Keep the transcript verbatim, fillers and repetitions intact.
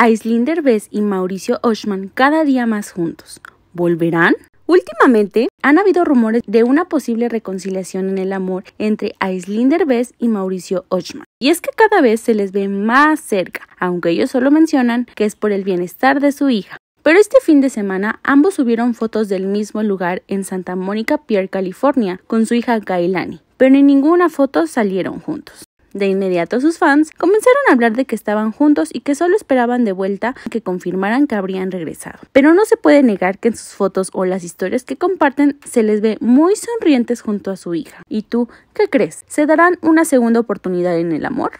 Aislinn Derbez y Mauricio Ochmann cada día más juntos. ¿Volverán? Últimamente han habido rumores de una posible reconciliación en el amor entre Aislinn Derbez y Mauricio Ochmann. Y es que cada vez se les ve más cerca, aunque ellos solo mencionan que es por el bienestar de su hija. Pero este fin de semana ambos subieron fotos del mismo lugar en Santa Mónica, Pierre, California, con su hija Kailani, pero en ninguna foto salieron juntos. De inmediato sus fans comenzaron a hablar de que estaban juntos y que solo esperaban de vuelta que confirmaran que habrían regresado. Pero no se puede negar que en sus fotos o las historias que comparten se les ve muy sonrientes junto a su hija. ¿Y tú qué crees? ¿Se darán una segunda oportunidad en el amor?